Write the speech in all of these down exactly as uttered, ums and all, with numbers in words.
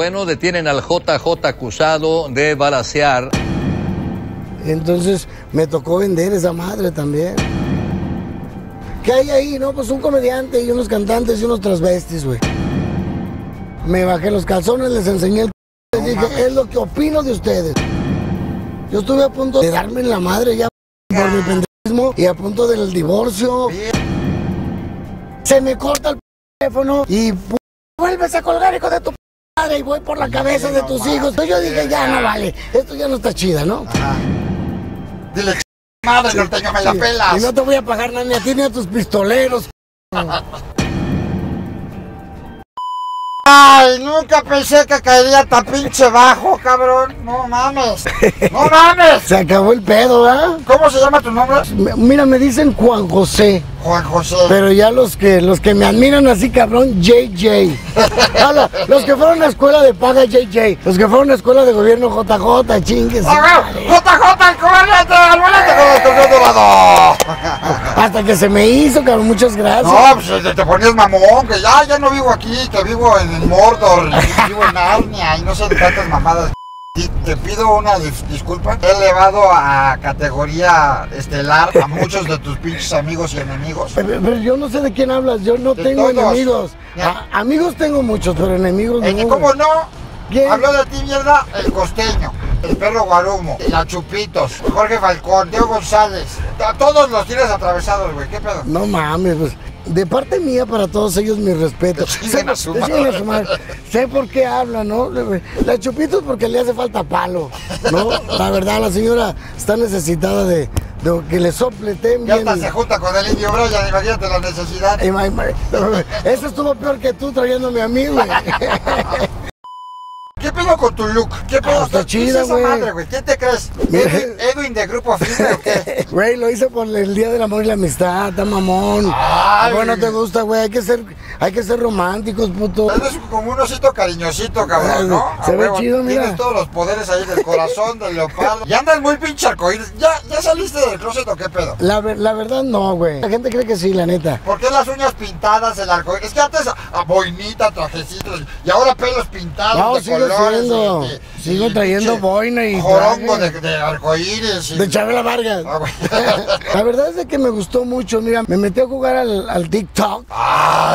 Bueno, detienen al J J acusado de balacear. Entonces me tocó vender esa madre también. ¿Qué hay ahí? No, pues un comediante y unos cantantes y unos transvestis, güey. Me bajé los calzones, les enseñé el... Les dije, es lo que opino de ustedes. Yo estuve a punto de darme en la madre ya por mi pendejismo y a punto del divorcio. Se me corta el teléfono y vuelves a colgar, hijo de tu madre, y voy por la cabeza de tus hijos. Yo dije, ya no vale, esto ya no está chida, ¿no? Ajá. Dile, madre, Norteño, me la pelas. Y no te voy a pagar nada, ni a ti ni a tus pistoleros. Ay, nunca pensé que caería tan pinche bajo, cabrón. No mames, no mames. Se acabó el pedo, ¿verdad? ¿Cómo se llama tu nombre? Me, mira, me dicen Juan José. Juan José. Pero ya los que los que me admiran así, cabrón, J J. Hola, los que fueron a escuela de paga, J J. Los que fueron a escuela de gobierno, J J, chingues. Vale. J J, cóbrate, almuérate con el torneo. Hasta que se me hizo, cabrón, muchas gracias. No, pues te, te ponías mamón, que ya, ya no vivo aquí, que vivo en el Mordor, y vivo en Narnia, y no sé de tantas mamadas. Y te pido una dis disculpa, he elevado a categoría estelar a muchos de tus pinches amigos y enemigos. Pero, pero yo no sé de quién hablas, yo no tengo todos enemigos. A amigos tengo muchos, pero enemigos no. ¿Cómo no? ¿Quién? Habló de ti, mierda, el Costeño, el perro Guarumo, la Chupitos, Jorge Falcón, Diego González. A todos los tienes atravesados, güey, ¿qué pedo? No mames, pues. De parte mía, para todos ellos, mi respeto. Siguen a su madre. Sé por qué habla, ¿no? La Chupitos porque le hace falta palo, ¿no? La verdad, la señora está necesitada de, de que le sopleten bien. Ya hasta se junta con el Indio Bryan, imagínate la necesidad. Eso estuvo peor que tú trayéndome a mí, güey. ¿Qué pedo con tu look? ¿Qué pedo? Ah, está chida, güey. ¿Qué te crees? Edwin, Edwin de Grupo Firme, ¿o qué? Güey, lo hice por el Día del Amor y la Amistad, está mamón. Ay, bueno, te gusta, güey. Hay que ser, hay que ser románticos, puto. Eres como un osito cariñosito, cabrón, ay, ¿no? Se ah, ve wey, chido, tienes mira. Tienes todos los poderes ahí del corazón, del leopardo. Ya andas muy pinche arcoíris. ¿Ya, ¿Ya saliste del closet o qué pedo? La, ver, la verdad, no, güey. La gente cree que sí, la neta. ¿Por qué las uñas pintadas, el arcoíris? Es que antes a boinita, trajecitos, y ahora pelos pintados. No, sí, Siendo, y, sigo y, trayendo che, boina y jorongo de, de arcoíris y... de Chabela Vargas. Ah, la verdad es de que me gustó mucho. Mira, me metí a jugar al, al TikTok.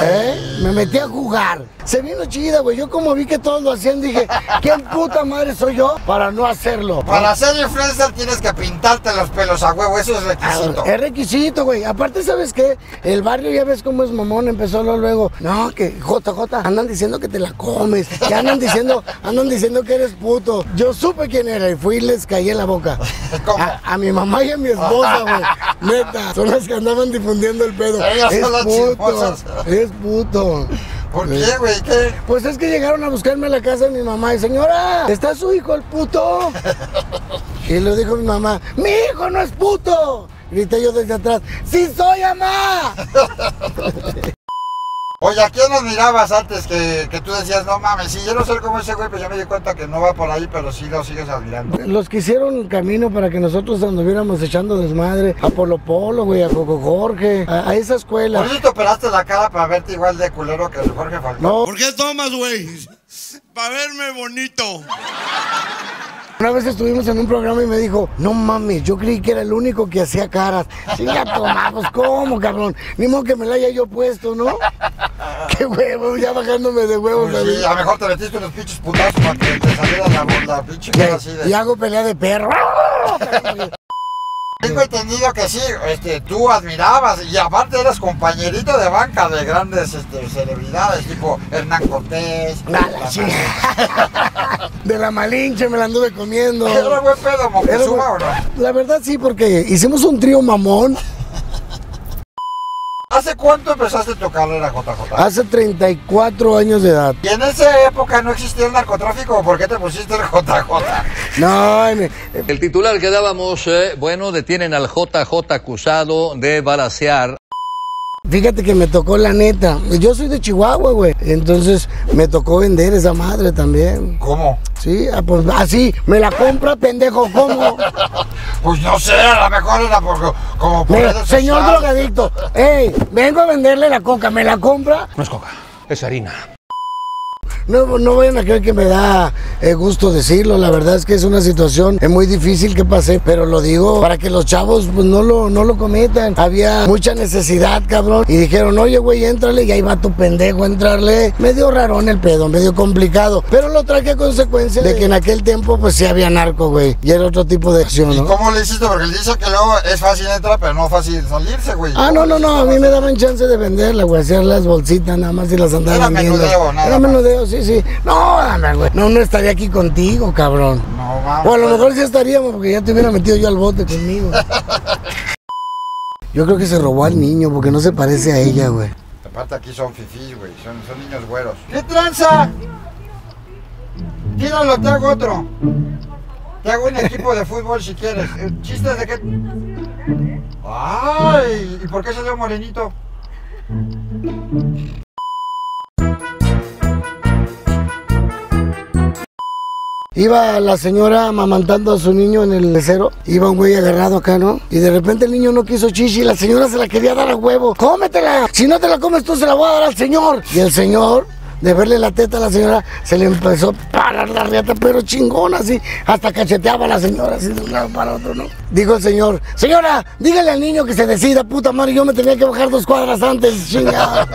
¿eh? Me metí a jugar. Se vino chida, güey. Yo como vi que todos lo hacían, dije, ¿quién puta madre soy yo para no hacerlo? Para ser influencer tienes que pintarte los pelos a huevo. Eso es requisito. Ver, es requisito, güey. Aparte, ¿sabes qué? El barrio, ya ves cómo es mamón. Empezó luego, no, que J J, andan diciendo que te la comes. Que andan diciendo... Andan diciendo que eres puto. Yo supe quién era y fui y les caí en la boca. ¿Cómo? A, a mi mamá y a mi esposa, güey. Neta, son las que andaban difundiendo el pedo. Ellas es son las puto, chismosas. Es puto. ¿Por qué, güey? ¿Qué? Pues es que llegaron a buscarme a la casa de mi mamá y, señora, ¿está su hijo el puto? Y le dijo mi mamá, ¡mi hijo no es puto! Grité yo desde atrás, ¡sí soy, mamá! Oye, ¿a quién nos mirabas antes que, que tú decías, no mames, si yo no soy como ese güey, pues yo me di cuenta que no va por ahí, pero sí lo sigues admirando? Los que hicieron el camino para que nosotros anduviéramos echando desmadre, a Polo Polo, güey, a Coco Jorge, a, a esa escuela. ¿Por eso te operaste la cara para verte igual de culero que el Jorge Falcón? No. ¿Por qué tomas, güey? Para verme bonito. Una vez estuvimos en un programa y me dijo, no mames, yo creí que era el único que hacía caras. Chinga, tomamos, ¿cómo, cabrón? Ni modo que me la haya yo puesto, ¿no? Qué huevo, ya bajándome de huevos. Sí, a lo mejor te metiste unos pinches putazos para que te saliera la bola, pinche cara así de... Y hago pelea de perro. Tengo entendido que sí, este, tú admirabas y aparte eras compañerito de banca de grandes este, celebridades, tipo Hernán Cortés. La sí. De la Malinche me la anduve comiendo. ¿Era buen pedo, Moctezuma, o no? La verdad sí, porque hicimos un trío mamón. ¿Hace cuánto empezaste tu carrera, J J? Hace treinta y cuatro años de edad. ¿Y en esa época no existía el narcotráfico? ¿Por qué te pusiste el J J? No, en el... el titular que dábamos, eh, bueno, detienen al J J acusado de balacear. Fíjate que me tocó la neta. Yo soy de Chihuahua, güey. Entonces me tocó vender esa madre también. ¿Cómo? Sí, pues así. Me la compra, pendejo, ¿cómo? Pues no sé, a lo mejor era por, como por... Mira, señor drogadicto, ey, vengo a venderle la coca, ¿me la compra? No es coca, es harina. No, no vayan a creer que me da eh, gusto decirlo, la verdad es que es una situación eh, muy difícil que pasé, pero lo digo para que los chavos pues, no, lo, no lo cometan. Había mucha necesidad, cabrón, y dijeron, oye, güey, éntrale, y ahí va tu pendejo a entrarle. Medio rarón el pedo, medio complicado, pero lo traje a consecuencia de que en aquel tiempo pues sí había narco, güey, y era otro tipo de acción, ¿no? ¿Y cómo le hiciste? Porque le dice que luego es fácil entrar, pero no fácil salirse, güey. Ah, no, no, no, a mí me daban chance de venderla, güey, hacer las bolsitas nada más y las andaba era vendiendo. Menudeo, nada era menudeo, sí, sí. No, güey, no, no estaría aquí contigo, cabrón. No, vamos. O a lo mejor sí estaríamos, porque ya te hubiera metido yo al bote conmigo. Yo creo que se robó al niño, porque no se parece a ella, güey. Aparte aquí son fifís, güey, son, son niños güeros. ¡Qué tranza! Tíralo, te hago otro. Te hago un equipo de fútbol si quieres. El chiste es de que... ¡Ay! ¿Y por qué salió morenito? Iba la señora amamantando a su niño en el lecero, iba un güey agarrado acá, ¿no? Y de repente el niño no quiso chichi, la señora se la quería dar a huevo. ¡Cómetela! Si no te la comes tú, se la voy a dar al señor. Y el señor... de verle la teta a la señora, se le empezó a parar la riata, pero chingona, así, hasta cacheteaba a la señora, así de un lado para otro, ¿no? Dijo el señor, señora, dígale al niño que se decida, puta madre, yo me tenía que bajar dos cuadras antes, chingada.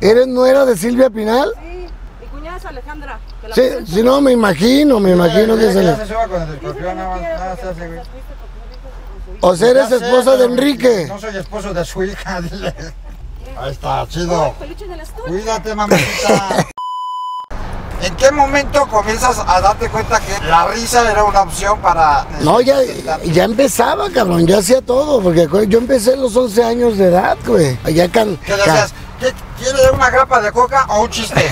¿Eres nuera de Silvia Pinal? Sí, mi cuñada es Alejandra. Sí, si no, me imagino, me imagino que se le... O sea, eres esposa de Enrique. No soy esposo de su hija, dile. Ahí está, chido. Cuídate, mamita. ¿En qué momento comienzas a darte cuenta que la risa era una opción para...? No, ya, ya empezaba, cabrón, ya hacía todo, porque yo empecé a los once años de edad, güey. Allá can... ¿Qué decías? ¿Qué, ¿Quieres una grapa de coca o un chiste?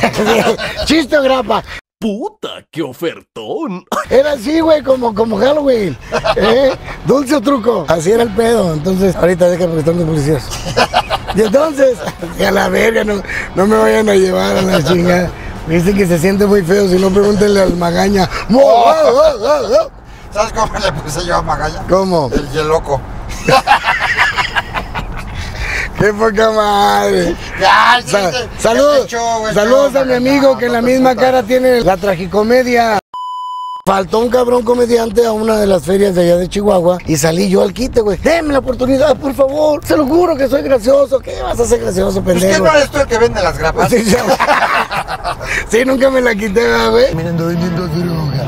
Chiste o grapa. ¡Puta, qué ofertón! Era así, güey, como, como Halloween. ¿Eh? Dulce o truco. Así era el pedo. Entonces, ahorita déjame porque están los policías. Y entonces, a la verga, no, no me vayan a llevar a la chingada. Me dicen que se siente muy feo, si no, pregúntenle al Magaña. ¿Sabes cómo le puse yo a Magaña? ¿Cómo? El Yeloco. ¡Qué poca madre! Ya, sí, Sa sí, saludos, hecho, wey, saludos a mi amigo, no, que en no la misma puta cara tiene la tragicomedia. Faltó un cabrón comediante a una de las ferias de allá de Chihuahua y salí yo al quite, güey. Denme la oportunidad, por favor. Se lo juro que soy gracioso. ¿Qué vas a ser gracioso, pendejo? ¿Usted no eres tú el que vende las grapas? Sí, ya, sí, nunca me la quité, güey. Me ando vendiendo droga.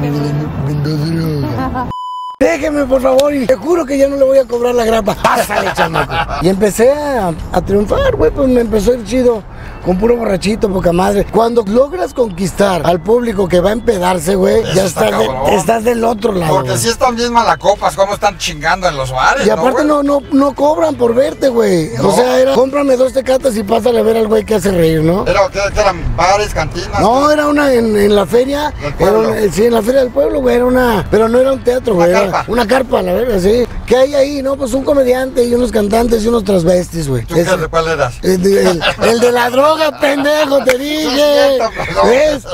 Me ando vendiendo droga. Déjeme, por favor, y te juro que ya no le voy a cobrar la grapa. Pásale, chamaco. Y empecé a, a triunfar, güey, pues me empezó a ir chido. Con puro borrachito, poca madre. Cuando logras conquistar al público que va a empedarse, güey, ya está estás, de, estás del otro lado. Porque si están bien malacopas, cómo están chingando en los bares. Y aparte no, no, no, no cobran por verte, güey. No. O sea, era, cómprame dos tecatas y pásale a ver al güey que hace reír, ¿no? Era, ¿qué, qué eran bares, cantinas? No, ¿qué? Era una en, en la feria. Era una, sí, en la feria del pueblo, güey, era una... Pero no era un teatro, güey. Una carpa, la verga, sí. ¿Qué hay ahí? No, pues un comediante y unos cantantes y unos transvestis, güey. ¿Tú es, cuál eras? El, el, el de la droga, pendejo, te dije. ¿Ves?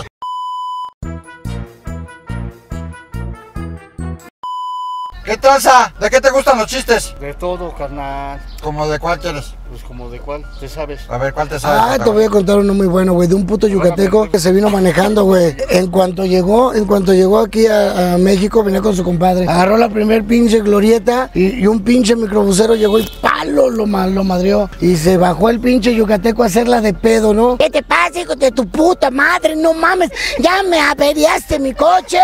¿Qué traza? ¿De qué te gustan los chistes? De todo, carnal. ¿Cómo de cuál quieres? Pues como de cuál, te sabes. A ver, ¿cuál te sabes? Ah, te voy a contar uno muy bueno, güey, de un puto yucateco que se vino manejando, güey. En cuanto llegó, en cuanto llegó aquí a, a México, venía con su compadre. Agarró la primer pinche glorieta y, y un pinche microbusero llegó y palo lo, lo madrió. Y se bajó el pinche yucateco a hacerla de pedo, ¿no? ¿Qué te pasa, hijo de tu puta madre? No mames, ya me averiaste mi coche.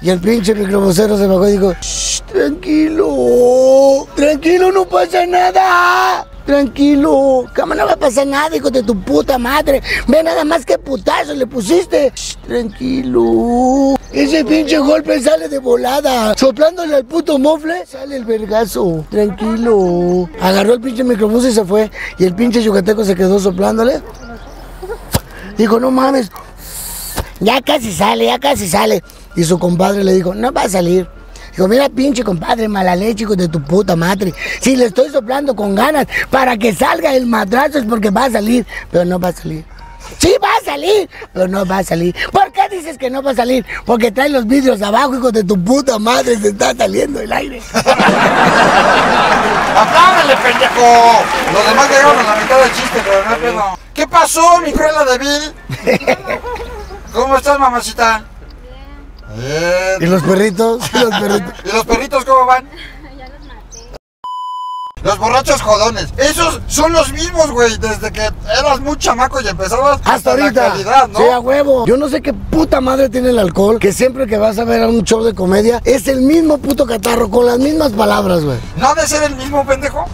Y el pinche microbusero se bajó y dijo, shh, tranquilo, tranquilo, no pasa nada, tranquilo, cama, no va a pasar nada, hijo de tu puta madre, ve nada más que putazo le pusiste, shh, tranquilo, ese pinche golpe sale de volada, soplándole al puto mofle, sale el vergazo, tranquilo. Agarró el pinche microbus y se fue, y el pinche yucateco se quedó soplándole, dijo, no mames, ya casi sale, ya casi sale. Y su compadre le dijo, no va a salir. Dijo, mira pinche compadre, mala leche, hijo de tu puta madre. Si le estoy soplando con ganas para que salga el madrazo es porque va a salir. Pero no va a salir. ¡Sí va a salir! salir. Pero no va a salir. ¿Por qué dices que no va a salir? Porque trae los vidrios abajo, hijo de tu puta madre. Se está saliendo el aire. ¡Apárale, pendejo! Los demás llegaron a la mitad del chiste, pero no tengo. ¿Qué pasó, mi Cruella de Vil? ¿Cómo estás, mamacita? Bien. Eh... ¿Y los perritos? ¿Y los perritos? ¿Y los perritos cómo van? Los borrachos jodones, esos son los mismos, güey, desde que eras muy chamaco y empezabas hasta ahorita, la calidad, ¿no? Sí, a huevo. Yo no sé qué puta madre tiene el alcohol, que siempre que vas a ver a un show de comedia, es el mismo puto catarro, con las mismas palabras, güey. ¿No ha de ser el mismo, pendejo?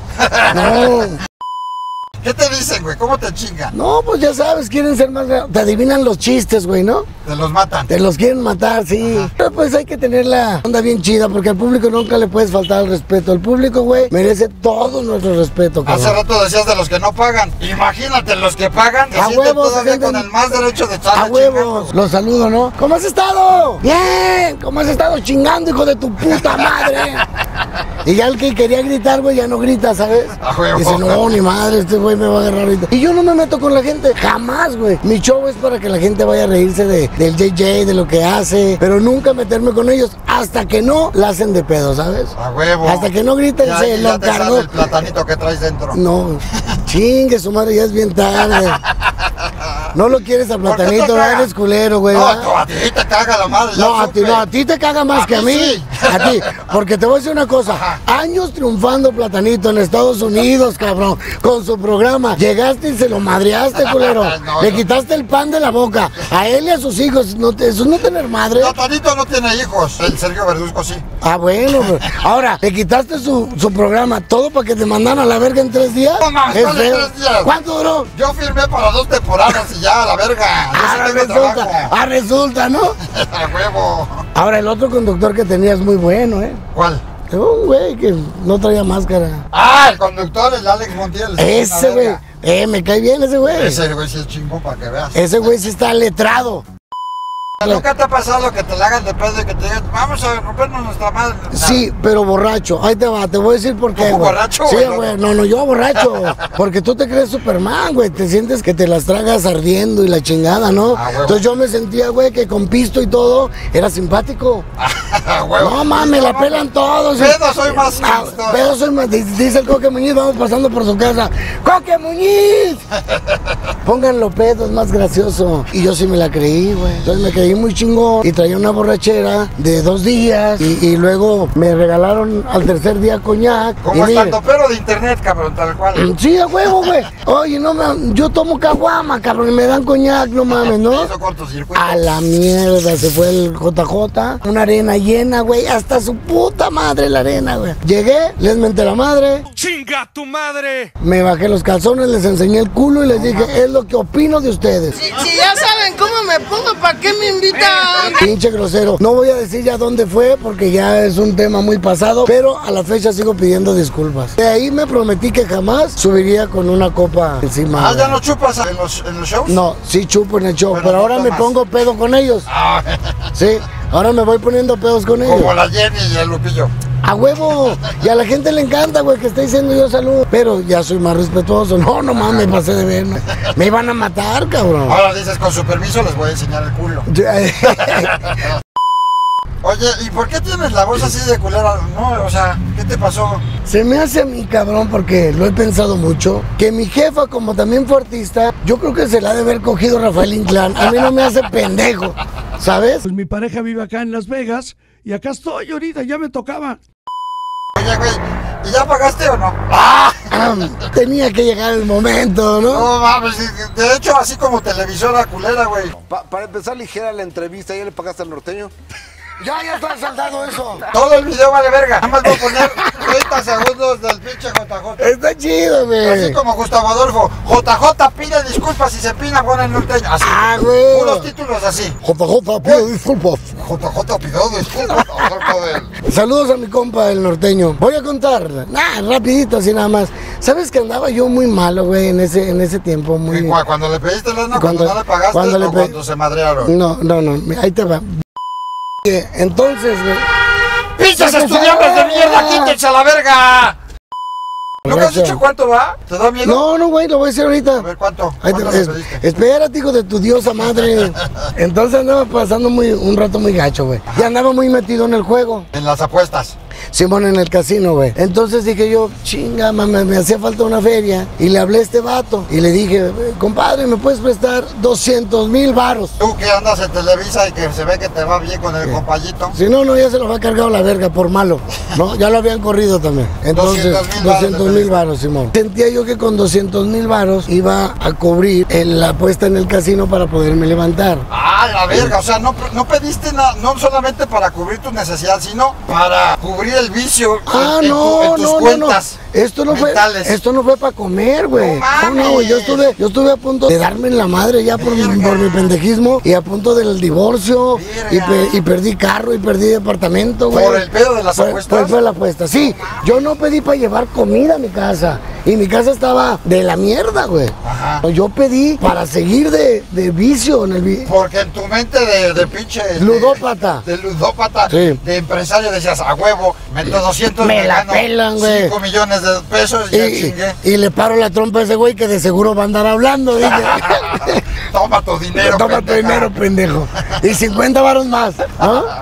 No. ¿Qué te dicen, güey? ¿Cómo te chingan? No, pues ya sabes, quieren ser más... Te adivinan los chistes, güey, ¿no? Te los matan. Te los quieren matar, sí. Ajá. Pero pues hay que tener la onda bien chida, porque al público nunca le puedes faltar el respeto. El público, güey, merece todo nuestro respeto, cabrón. Hace rato decías de los que no pagan. Imagínate, los que pagan se sienten todavía con el más derecho de estar. A huevos. Los saludo, ¿no? ¿Cómo has estado? Bien. ¿Cómo has estado chingando, hijo de tu puta madre? Y ya el que quería gritar, güey, ya no grita, ¿sabes? A huevos. Dice, no, ni madre, este güey me va a agarrar ahorita. Y yo no me meto con la gente, jamás, güey. Mi show es para que la gente vaya a reírse de, del J J, de lo que hace, pero nunca meterme con ellos hasta que no la hacen de pedo, ¿sabes? A huevo. Hasta que no griten, ya, se lo cargo. El platanito que traes dentro. No, chingue su madre, ya es bien tarde. No lo quieres a Platanito, eres culero, güey. No, no, a ti te caga la madre. No, a ti, no, a ti te caga más a que a mí. Sí. A ti, porque te voy a decir una cosa. Ajá. Años triunfando Platanito en Estados Unidos, cabrón, con su programa. Llegaste y se lo madreaste, culero. No, le no. quitaste el pan de la boca. A él y a sus hijos, no, esos no tener madre. Platanito no tiene hijos, el Sergio Verduzco sí. Ah, bueno. Ahora, le quitaste su, su programa, todo para que te mandaran a la verga en tres días. No, no, en tres días. ¿Cuánto duró? Yo firmé para dos temporadas y ya, a la verga. Ah, sí resulta, ah, resulta, ¿no? A huevo. Ahora, el otro conductor que tenía es muy bueno, ¿eh? ¿Cuál? Un güey que no traía máscara. Ah, el conductor, el Alex Montiel. Ese güey. Eh, me cae bien ese güey. Ese güey sí es chingón, para que veas. Ese güey sí está letrado. ¿Nunca te ha pasado que te la hagan de pedo y que te digan, vamos a rompernos nuestra madre? Sí, pero borracho. Ahí te va, te voy a decir por qué. ¿Cómo borracho, güey? Sí, güey, no, no, yo borracho. Porque tú te crees Superman, güey. Te sientes que te las tragas ardiendo y la chingada, ¿no? Ah, entonces yo me sentía, güey, que con pisto y todo era simpático. Ah, huevo. No mames, la pelan todos. Pedo soy más. Ah, pedo soy más. Dice el Coque Muñiz, vamos pasando por su casa. ¡Coque Muñiz! Pónganlo pedo, es más gracioso. Y yo sí me la creí, güey. Entonces me creí muy chingón y traía una borrachera de dos días y, y luego me regalaron al tercer día coñac. Como el tantopero de internet, cabrón, tal cual. Sí, a huevo, güey. Oye, no, me, yo tomo caguama, cabrón, y me dan coñac, no mames, ¿no? Eso cortocircuito. A la mierda, se fue el J J. Una arena llena, güey, hasta su puta madre la arena, güey. Llegué, les menté la madre. ¡Chinga tu madre! Me bajé los calzones, les enseñé el culo y les dije, es lo que opino de ustedes. Si, si ya saben cómo me pongo, ¿para qué me invitan? Pinche grosero. No voy a decir ya dónde fue porque ya es un tema muy pasado, pero a la fecha sigo pidiendo disculpas. De ahí me prometí que jamás subiría con una copa encima. ¿Ah, ya no chupas en los, en los shows? No, sí chupo en el show, pero, pero ahora me pongo pedo con ellos. Ah. Sí, ahora me voy poniendo pedos con ellos. Como la Jenny y el Lupillo. ¡A huevo! Y a la gente le encanta, güey, que está diciendo yo salud. Pero ya soy más respetuoso. No, no mames, pasé de ver. ¿No? Me iban a matar, cabrón. Ahora dices, con su permiso les voy a enseñar el culo. Oye, ¿y por qué tienes la voz así de culera? No, o sea, ¿qué te pasó? Se me hace a mí, cabrón, porque lo he pensado mucho, que mi jefa, como también fue artista, yo creo que se la ha de haber cogido Rafael Inclán. A mí no me hace pendejo, ¿sabes? Pues mi pareja vive acá en Las Vegas y acá estoy ahorita, ya me tocaba. Oye, güey, ¿y ya pagaste o no? ¡Ah! Tenía que llegar el momento, ¿no? No mames, de hecho, así como televisora culera, güey. Pa para empezar ligera la entrevista, ¿ya le pagaste al Norteño? Ya, ya está saltando eso. Todo el video vale verga. Nada más voy a poner treinta segundos del pinche J J. Está chido, güey. Así como Gustavo Adolfo. J J pide disculpas y se pina con el Norteño. Así. Ah, güey. Unos títulos así. J J pide disculpas. J J pidió disculpas. Saludos a mi compa, el Norteño. Voy a contar. Nah, rapidito, así nada más. ¿Sabes que andaba yo muy malo, güey, en ese, en ese tiempo? Muy... Cuando le pediste el ano, cuando, cuando no le pagaste, cuando le o pe... cuando se madrearon. No, no, no. Ahí te va. Entonces, güey. ¡Pinches estudiantes de mierda! ¡Quítense a la verga! ¿No me has dicho cuánto va? ¿Te da miedo? No, no, güey, lo voy a decir ahorita. A ver, ¿cuánto? ¿Cuánto te es, espérate, hijo de tu diosa madre. Entonces andaba pasando muy, un rato muy gacho, güey. Y andaba muy metido en el juego. En las apuestas. Simón, en el casino, güey. Entonces dije yo, chinga, mami, me hacía falta una feria. Y le hablé a este vato. Y le dije, compadre, ¿me puedes prestar doscientos mil varos? Tú que andas en Televisa y que se ve que te va bien con el sí. compayito. Si no, no, ya se los va cargado la verga por malo. No, ya lo habían corrido también. Entonces, doscientos mil varos, Simón. Sentía yo que con doscientos mil varos iba a cubrir el, la apuesta en el casino para poderme levantar. Ah, la verga, o sea, no, no pediste nada, no solamente para cubrir tu necesidad, sino para cubrir el vicio. Ah, en, no, en, tu, en tus no, cuentas no, no. Esto no mentales. Fue, esto no fue para comer, güey. No, no, güey, yo estuve, yo estuve a punto de darme en la madre ya por, por mi pendejismo y a punto del divorcio y, pe, y perdí carro y perdí departamento, güey. Por el pedo de las apuestas. Pues fue la apuesta, sí. Yo no pedí para llevar comida a mi casa. Y mi casa estaba de la mierda, güey. Ajá. Yo pedí para seguir de, de vicio en el vicio. Porque en tu mente de, de pinche... ludópata. De, de ludópata, sí. De empresario, decías, a huevo, meto doscientos... Me la pelan, güey. cinco millones de pesos y, y, y le paro la trompa a ese güey que de seguro va a andar hablando. Dije. Toma tu dinero, Toma pendeja. tu dinero, pendejo. Y cincuenta varos más. ¿Ah?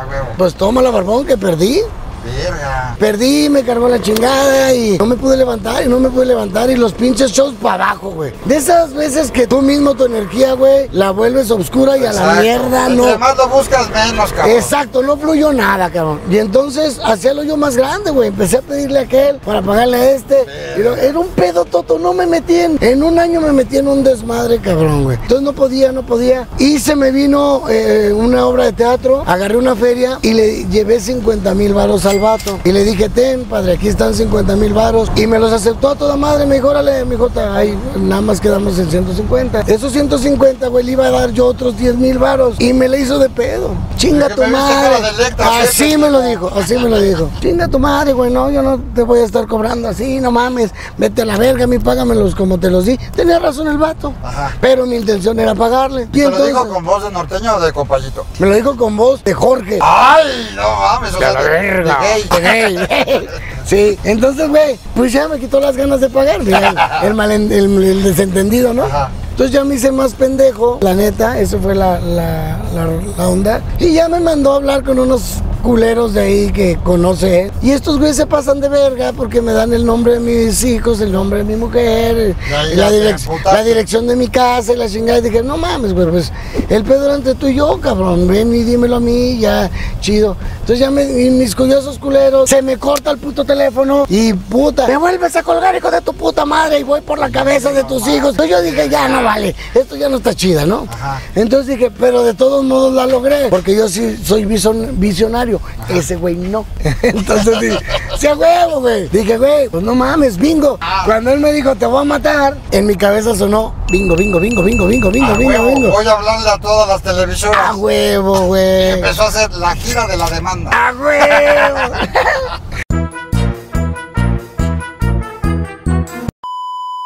A huevo. Pues toma la barbón que perdí. Verga. Perdí, me cargó la chingada y no me pude levantar y no me pude levantar y los pinches shows para abajo, güey. De esas veces que tú mismo tu energía, güey, la vuelves oscura y exacto. a la mierda no... Además lo buscas menos, cabrón. Exacto, no fluyó nada, cabrón. Y entonces, hacía el hoyo más grande, güey. Empecé a pedirle a aquel para pagarle a este. Verga. Era un pedo toto, no me metí en... En un año me metí en un desmadre, cabrón, güey. Entonces no podía, no podía. Y se me vino eh, una obra de teatro, agarré una feria y le llevé cincuenta mil varos a vato. Y le dije, ten, padre, aquí están cincuenta mil varos. Y me los aceptó a toda madre. Me dijo, órale, mi jota, ahí nada más quedamos en ciento cincuenta. Esos ciento cincuenta, güey, le iba a dar yo otros diez mil varos. Y me le hizo de pedo. Chinga tu madre. Así me lo dijo, así me lo dijo. Chinga tu madre, güey, no, yo no te voy a estar cobrando así, no mames. Vete a la verga, mi págamelos como te los di. Tenía razón el vato. Ajá. Pero mi intención era pagarle. ¿Te lo dijo con voz de norteño o de compayito? Me lo dijo con voz de Jorge. ¡Ay, no mames! O sea, la verga. Hey, hey, hey. Sí, entonces, güey, pues ya me quitó las ganas de pagar, el, el, mal, el, el desentendido, ¿no? Ajá. Entonces ya me hice más pendejo, la neta, eso fue la, la, la, la onda. Y ya me mandó a hablar con unos culeros de ahí que conoce. Y estos güeyes se pasan de verga porque me dan el nombre de mis hijos, el nombre de mi mujer, la, la, direc la dirección de mi casa y la chingada. Y dije, no mames, güey, pues el pedo era entre tú y yo, cabrón. Ven y dímelo a mí, ya, chido. Entonces ya me, y mis curiosos culeros, se me corta el puto teléfono y puta, me vuelves a colgar, hijo de tu puta madre, y voy por la cabeza de tus hijos. Entonces yo dije, ya no vale, esto ya no está chida, ¿no? Ajá. Entonces dije, pero de todos modos la logré, porque yo sí soy visionario. Ajá. Ese güey no. Entonces dije, sí, a huevo, güey. Dije, güey, pues no mames, bingo. Ah. Cuando él me dijo, te voy a matar, en mi cabeza sonó, bingo, bingo, bingo, bingo, bingo, bingo, a bingo, huevo, bingo. Voy a hablarle a todas las televisoras. A huevo, güey. Y empezó a hacer la gira de la demanda. A huevo.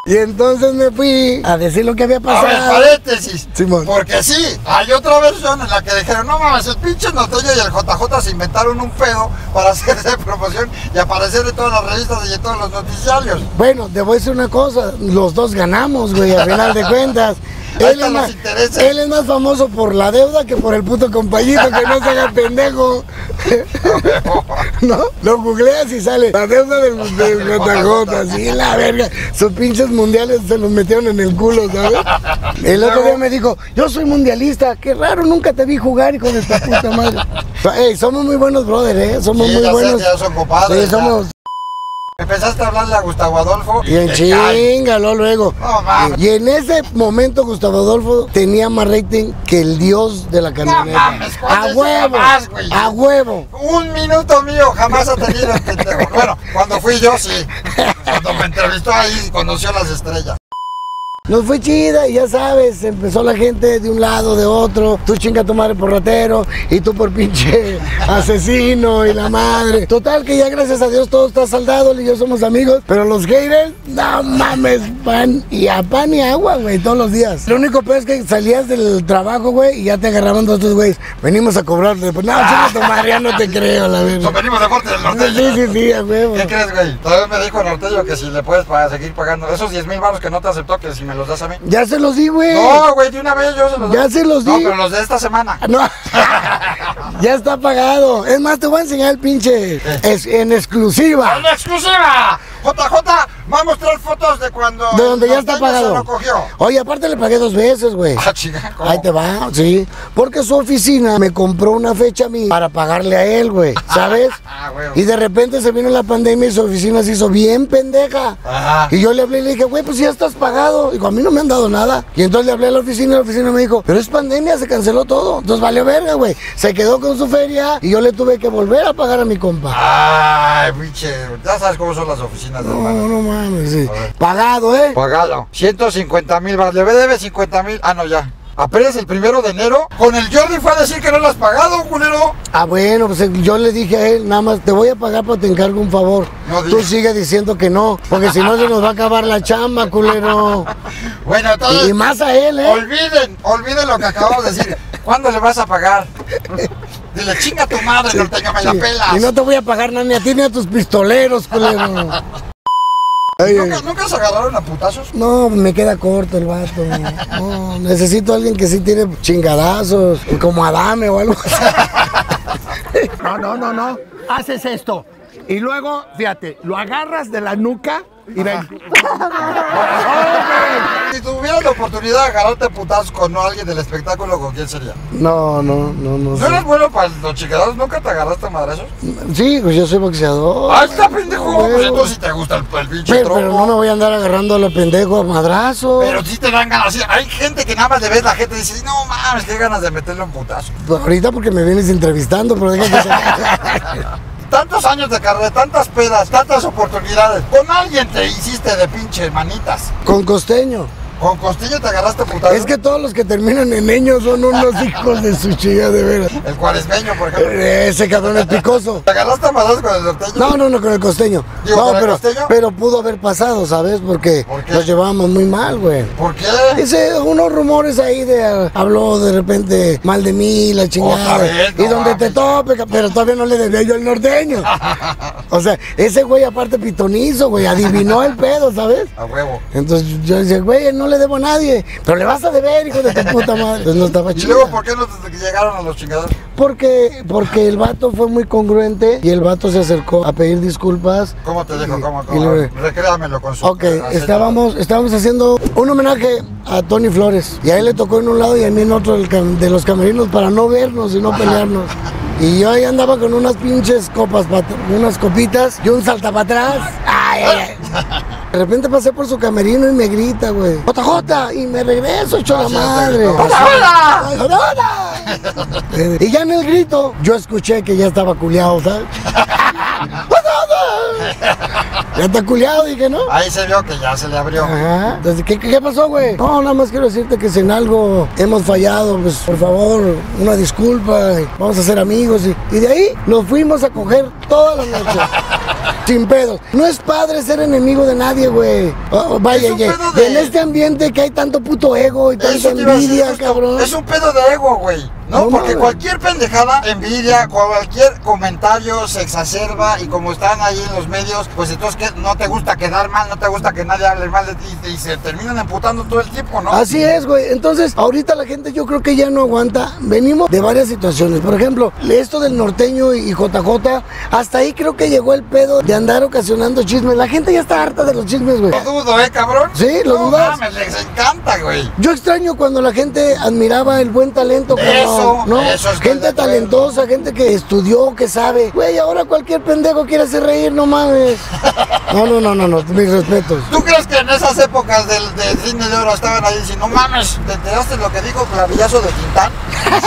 Y entonces me fui a decir lo que había pasado. A ver, paréntesis, Simón. Porque sí, hay otra versión en la que dijeron, no mames, el pinche Norteño y el J J se inventaron un pedo para hacerse promoción y aparecer en todas las revistas y en todos los noticiarios. Bueno, te voy a decir una cosa, los dos ganamos, güey, al final de cuentas. Él es, más, él es más famoso por la deuda que por el puto compañito que no se haga pendejo. ¿No? Lo googleas y sale la deuda del J J, sí, la verga. Sus pinches mundiales se los metieron en el culo, ¿sabes? El otro día me dijo, yo soy mundialista, qué raro, nunca te vi jugar y con esta puta madre. Ey, somos muy buenos, brother, ¿eh? Somos sí, muy ya buenos. Sé, ya son compadres, sí, somos... ya. Empezaste a hablarle a Gustavo Adolfo. Y en chingalo luego. No, mames. Y en ese momento Gustavo Adolfo tenía más rating que el dios de la camioneta. No, mames, a huevo. Jamás, güey. A huevo. Un minuto mío jamás ha tenido el pendejo. Bueno, cuando fui yo sí. Cuando me entrevistó ahí conoció las estrellas. Nos fue chida y ya sabes, empezó la gente de un lado, de otro. Tú chinga a tu madre por ratero y tú por pinche asesino y la madre. Total que ya gracias a Dios todo está saldado, él y yo somos amigos. Pero los haters, no mames, pan y a pan y agua, güey, todos los días. Lo único peor es que salías del trabajo, güey, y ya te agarraban todos estos güeyes. Venimos a cobrarte. Pues, no, chinga a tu madre, ya no te creo, la verdad. Nos venimos de parte del Norteño. Sí, sí, sí, a huevo. ¿Qué crees, güey? Todavía me dijo el Norteño que si le puedes para seguir pagando esos diez mil baros que no te aceptó, que si me los das a mí. Ya se los di, güey. No, güey, de una vez yo se los Ya doy. se los di. No, pero los de esta semana. No. Ya está pagado. Es más, te voy a enseñar el pinche es, en exclusiva. ¡En exclusiva! J J va a mostrar fotos de cuando... De donde ya está pagado. Se lo cogió. Oye, aparte le pagué dos veces, güey. Ah, chica, ¿cómo? Ahí te va, sí. Porque su oficina me compró una fecha a mí para pagarle a él, güey, ¿sabes? Ah, güey, güey. Y de repente se vino la pandemia y su oficina se hizo bien pendeja. Ajá. Y yo le hablé y le dije, güey, pues ya estás pagado. Y a mí no me han dado nada. Y entonces le hablé a la oficina y la oficina me dijo, pero es pandemia, se canceló todo. Entonces valió verga, güey. Se quedó con su feria y yo le tuve que volver a pagar a mi compa. Ay, pinche. Ya sabes cómo son las oficinas de hermanos. No, no mames, sí. Pagado, ¿eh? Pagado. ciento cincuenta mil baros. Le debe cincuenta mil. Ah, no, ya. Apenas el primero de enero, con el Jordi fue a decir que no lo has pagado, culero. Ah, bueno, pues yo le dije a él, nada más, te voy a pagar, pero te encargo un favor. No, tú sigue diciendo que no, porque si no se nos va a acabar la chamba, culero. Bueno, entonces... Y más a él, ¿eh? Olviden, olviden lo que acabamos de decir. ¿Cuándo le vas a pagar? Dile, chinga a tu madre, sí, Norteño, me sí. la pelas. Y no te voy a pagar nada, ni a ti ni a tus pistoleros, culero. Ay, ¿Nunca, ¿Nunca se agarraron a putazos? No, me queda corto el vato. No, necesito a alguien que sí tiene chingadazos, como Adame o algo así. No, no, no, no. Haces esto. Y luego, fíjate, lo agarras de la nuca y ven. Si tuvieras la oportunidad de agarrarte a putazos con alguien del espectáculo, ¿con quién sería? No, no, no, no. ¿No eres bueno para los chingados? ¿Nunca te agarraste a madrazos? Sí, pues yo soy boxeador. ¡Ah, está pendejo! Pues entonces si te gusta el, el pinche pero, tronco. Pero no me voy a andar agarrando a los pendejos a madrazos. Pero sí te dan ganas. Hay gente que nada más le ves la gente y dices, no mames, qué ganas de meterle un putazo. Pues ahorita porque me vienes entrevistando, pero déjate. Tantos años de carrera, tantas pedas, tantas oportunidades. ¿Con alguien te hiciste de pinche manitas? Con Costeño. ¿Con Costeño te agarraste putado? Es que todos los que terminan en niños son unos hijos de su chica, de veras. El cuaresmeño, por ejemplo. Ese cabrón es picoso. ¿Te agarraste más con el Norteño? No, no, no, con el Costeño. Digo, no, ¿con pero, el Costeño? Pero pudo haber pasado, ¿sabes? Porque ¿Por nos llevábamos muy mal, güey. ¿Por qué? Ese, unos rumores ahí de... Habló de repente mal de mí, la chingada. Otra vez, no, y donde mami. te tope, pero todavía no le debía yo al Norteño. O sea, ese güey aparte pitonizo, güey. Adivinó el pedo, ¿sabes? A huevo. Entonces yo decía, güey, no le debo a nadie, pero le vas a deber, hijo de tu puta madre. Pues no estaba chido. ¿Y luego por qué no llegaron a los chingados? Porque, porque el vato fue muy congruente y el vato se acercó a pedir disculpas. ¿Cómo te dijo? ¿Cómo? cómo? Le... Recréamelo con su... Ok, estábamos, estábamos haciendo un homenaje a Tony Flores y a él le tocó en un lado y a mí en otro de los camerinos para no vernos y no Ajá. pelearnos. Y yo ahí andaba con unas pinches copas, unas copitas y un salta para atrás. Ay, ay, ay. De repente pasé por su camerino y me grita, güey. J J, y me regreso, hecho la madre. ¡J J! Y ya en el grito, yo escuché que ya estaba culeado, ¿sabes? Ya está culeado, dije, ¿no? Ahí se vio que ya se le abrió. Ajá. Entonces, ¿qué, qué pasó, güey? No, nada más quiero decirte que si en algo hemos fallado, pues, por favor, una disculpa. Vamos a ser amigos. Y, y de ahí nos fuimos a coger toda la noche. Sin pedos. No es padre ser enemigo de nadie, güey. Oh, vaya, es un pedo de... en este ambiente que hay tanto puto ego y tanta envidia, cabrón. Es un pedo de ego, güey. No, no, porque no, cualquier pendejada, envidia, cualquier comentario se exacerba y como están ahí en los medios, pues entonces ¿qué? No te gusta quedar mal, no te gusta que nadie hable mal de ti y, y se terminan emputando todo el tiempo, ¿no? Así es, güey. Entonces, ahorita la gente yo creo que ya no aguanta. Venimos de varias situaciones. Por ejemplo, esto del Norteño y J J, hasta ahí creo que llegó el pedo de andar ocasionando chismes. La gente ya está harta de los chismes, güey. Lo dudo, ¿eh, cabrón? Sí, lo no, dudas. Mames, les encanta, güey. Yo extraño cuando la gente admiraba el buen talento, cabrón. No, no. Eso es gente talentosa, gente que estudió, que sabe. Güey, ahora cualquier pendejo quiere hacer reír, no mames. No, no, no, no, no, mis respetos. ¿Tú crees que en esas épocas del, del cine de oro estaban ahí diciendo, no mames, te enteraste lo que dijo Clavillazo de Quintán?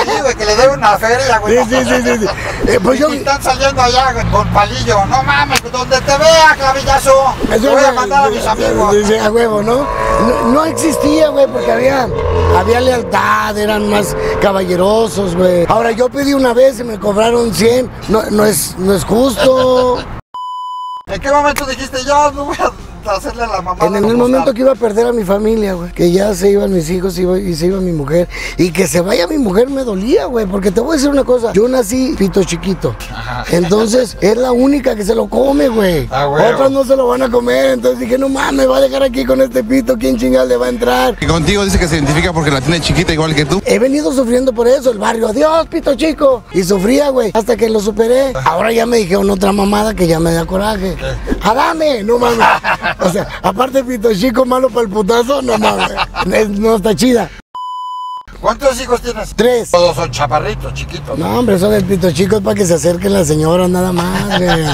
Sí, güey, que le debe una feria, güey. Sí, sí, sí, sí, sí. Eh, pues yo... Quintán saliendo allá con palillo, no mames, Donde te vea, Clavillazo, te voy a mandar a mis amigos. Dice, a huevo, ¿no? No, no existía, güey, porque había, había lealtad, eran más caballerosos, güey. Ahora, yo pedí una vez y me cobraron cien. No, no, es, no es justo. ¿En qué momento dijiste, yo no voy a hacerle la mamada? En el Gustavo. Momento que iba a perder a mi familia, güey. Que ya se iban mis hijos iba, y se iba mi mujer. Y que se vaya mi mujer me dolía, güey. Porque te voy a decir una cosa. Yo nací pito chiquito. Ajá. Entonces es la única que se lo come, güey. Ah, otras no se lo van a comer. Entonces dije, no mames, va a dejar aquí con este pito. ¿Quién chingada le va a entrar? Y contigo dice que se identifica porque la tiene chiquita igual que tú. He venido sufriendo por eso. El barrio, adiós, pito chico. Y sufría, güey. Hasta que lo superé. Ahora ya me dijeron otra mamada que ya me da coraje. ¡Adame! No mames. O sea, aparte pito chico, malo para el putazo, no mames, no está chida. ¿Cuántos hijos tienes? Tres. Todos son chaparritos, chiquitos. No, no hombre, son el pito chico para que se acerquen las señoras, nada más, güey.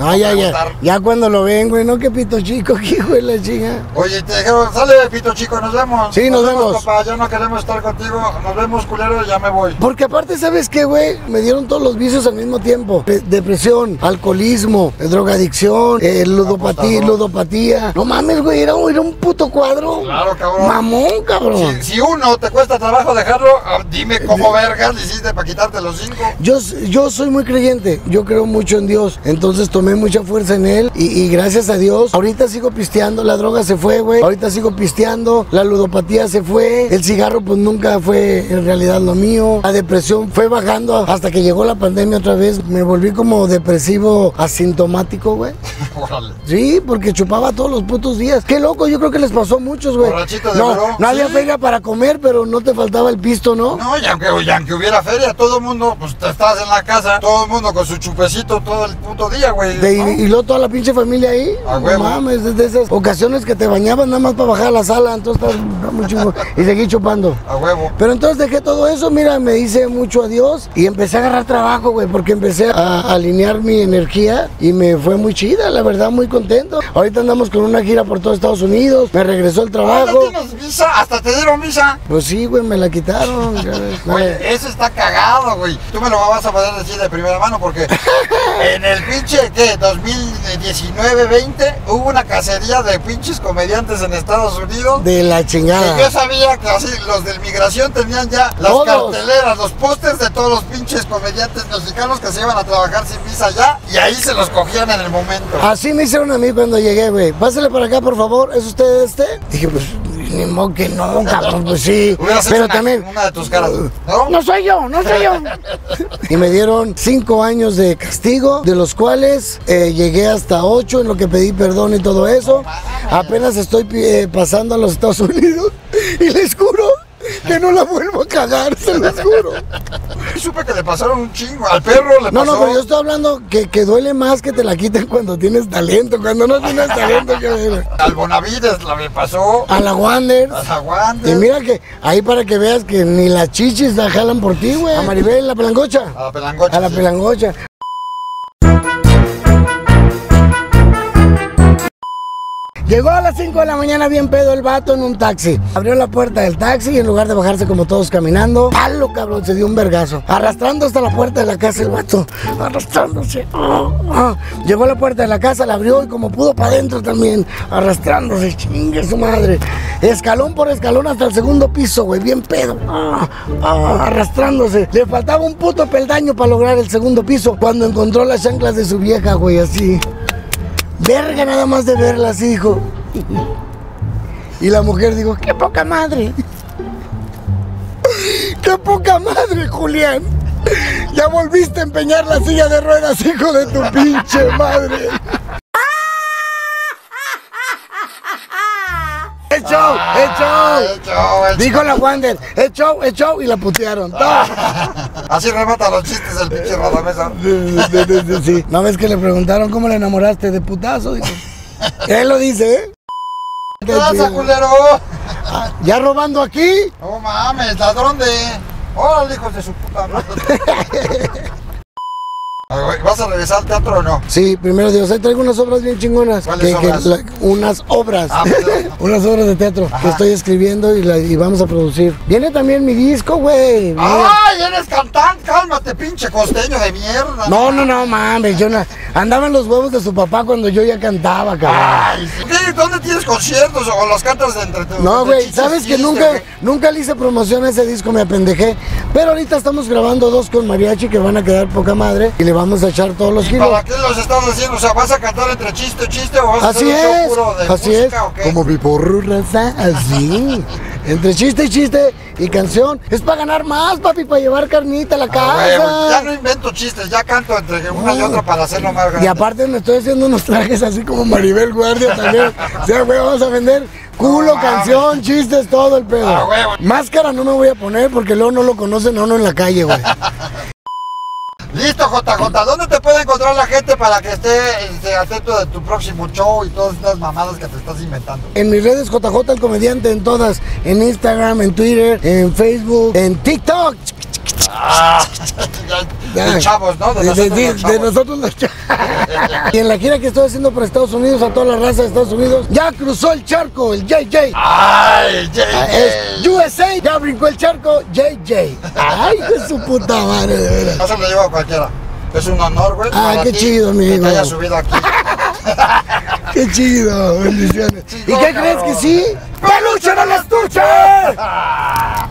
No, ya, ya, ya cuando lo ven, güey, no, que pito chico, que hijo de la chinga. Oye, te dijeron, sale el pito chico, nos vemos. Sí, nos, nos vemos. vemos. Papá, ya no queremos estar contigo, nos vemos, culero, ya me voy. Porque aparte, ¿sabes qué, güey? Me dieron todos los vicios al mismo tiempo. Depresión, alcoholismo, drogadicción, eh, ludopatía, ludopatía. No mames, güey, era, era un puto cuadro. Claro, cabrón. Mamón, cabrón. Si, si uno te cuesta trabajo dejarlo, dime cómo vergas le hiciste para quitarte los cinco. Yo, yo soy muy creyente, yo creo mucho en Dios, entonces tomé mucha fuerza en él y, y gracias a Dios, ahorita sigo pisteando, la droga se fue, güey, ahorita sigo pisteando, la ludopatía se fue, el cigarro pues nunca fue en realidad lo mío, la depresión fue bajando hasta que llegó la pandemia otra vez, me volví como depresivo asintomático, güey. Sí, porque chupaba todos los putos días. Qué loco, yo creo que les pasó a muchos, güey. No, no había feria, ¿sí?, para comer, pero no te faltaba el pisto, ¿no? No, ya aunque, ya aunque hubiera feria, todo el mundo, pues te estás en la casa, todo el mundo con su chupecito todo el puto día, güey, ¿no? Y, y luego toda la pinche familia ahí, ah, no mames, desde esas ocasiones que te bañaban nada más para bajar a la sala, entonces estás muy chingo, y seguí chupando. A huevo. Pero entonces dejé todo eso, mira, me hice mucho adiós y empecé a agarrar trabajo, güey, porque empecé a, a alinear mi energía y me fue muy chida, la verdad, muy contento. Ahorita andamos con una gira por todo Estados Unidos, me regresó el trabajo. ¿Hasta tienes visa? ¿Hasta te dieron visa? Pues sí, güey, me la quitaron. Oye, eso está cagado, güey. Tú me lo vas a poder decir de primera mano porque en el pinche, ¿qué? dos mil diecinueve veinte hubo una cacería de pinches comediantes en Estados Unidos. De la chingada. Que yo sabía que así los de inmigración tenían ya las todos. carteleras, los pósters de todos los pinches comediantes mexicanos que se iban a trabajar sin visa allá y ahí se los cogían en el momento. Así me hicieron a mí cuando llegué, güey. Pásale para acá, por favor. ¿Es usted este? Dije, pues, ni modo que no, cabrón, pues sí. Pero una, también una de tus caras, ¿no? No soy yo, no soy yo. Y me dieron cinco años de castigo, de los cuales eh, llegué hasta ocho en lo que pedí perdón y todo eso. Apenas estoy eh, pasando a los Estados Unidos y les juro que no la vuelvo a cagar, se los juro. Supe que le pasaron un chingo, al perro le pasó. No, no, pero yo estoy hablando que, que duele más que te la quiten cuando tienes talento, cuando no tienes talento. ¿Qué? Al Bonavides la me pasó. A la Wander. A la Wander. Y mira que, ahí para que veas que ni las chichis la jalan por ti, güey. A Maribel, la Pelangocha. A la Pelangocha. A la Pelangocha. Sí. Llegó a las cinco de la mañana bien pedo el vato en un taxi. Abrió la puerta del taxi y en lugar de bajarse como todos caminando, palo, cabrón, se dio un vergazo. Arrastrando hasta la puerta de la casa el vato, arrastrándose. Oh, oh. Llegó a la puerta de la casa, la abrió y como pudo para adentro también, arrastrándose, chingue su madre. Escalón por escalón hasta el segundo piso, güey, bien pedo. Oh, oh, arrastrándose. Le faltaba un puto peldaño para lograr el segundo piso cuando encontró las chanclas de su vieja, güey, así. Verga, nada más de verlas, hijo. Y la mujer dijo, qué poca madre. Qué poca madre, Julián. Ya volviste a empeñar la silla de ruedas, hijo de tu pinche madre. ¡Es show! ¡Es show! Dijo la Wander, ¡es show! ¡Es show! Y la putearon. Así remata los chistes el pinche Rodamesa. Sí. ¿No ves que le preguntaron cómo le enamoraste de putazo? Él lo dice, ¿eh? ¿Qué pasa, culero? ¿Ya robando aquí? No mames, ladrón de... ¡Órale, hijos de su puta madre! ¿Vas a regresar al teatro o no? Sí, primero Dios, ahí traigo unas obras bien chingonas. ¿Cuáles que, obras? Que, la, unas obras, ah, pero... unas obras de teatro. Ajá. Que estoy escribiendo y, la, y vamos a producir. Viene también mi disco, güey. ¡Ay, eres cantante! ¡Cálmate, pinche costeño de mierda! No, no, no, mames, yo na... andaba en los huevos de su papá cuando yo ya cantaba, cabrón. Ay, sí. ¿Dónde tienes conciertos o las cantas de entretenimiento? No, güey, sabes que nunca, okay. nunca le hice promoción a ese disco, me apendejé. Pero ahorita estamos grabando dos con mariachi que van a quedar poca madre y le vamos a echar todos los ¿Y kilos. ¿Para qué los estás haciendo? O sea, ¿vas a cantar entre chiste y chiste o vas así a hacer un show puro de así música, es. ¿O qué? Como piporru, raza, así. Entre chiste y chiste y canción. Es para ganar más, papi, para llevar carnita a la casa. Ah, wey, ya no invento chistes, ya canto entre una oh. y otra para hacerlo más grande. Y aparte me estoy haciendo unos trajes así como Maribel Guardia también. O sea, güey, vamos a vender culo, oh, canción, chistes, todo el pedo. Ah, wey, wey. Máscara no me voy a poner porque luego no lo conocen a uno en la calle, güey. Listo, J J, ¿dónde te puede encontrar la gente para que esté este, atento de tu próximo show y todas estas mamadas que te estás inventando? En mis redes, J J el comediante, en todas, en Instagram, en Twitter, en Facebook, en TikTok. Ah, de chavos, ¿no? De, de, nosotros, de, los chavos. de nosotros los chavos. Y en la gira que estoy haciendo para Estados Unidos, a toda la raza de Estados Unidos, ya cruzó el charco, el J J. Ay, J J. Es U S A, ya brincó el charco, J J. Ay, de su puta madre, de verdad. Eso lo llevo a cualquiera. Es un honor, güey. Ay, qué chido, mi hijo. Que te haya subido aquí. Qué chido, bendiciones. Chico, ¿y qué cabrón. crees que sí? ¡Peluche en el estuche!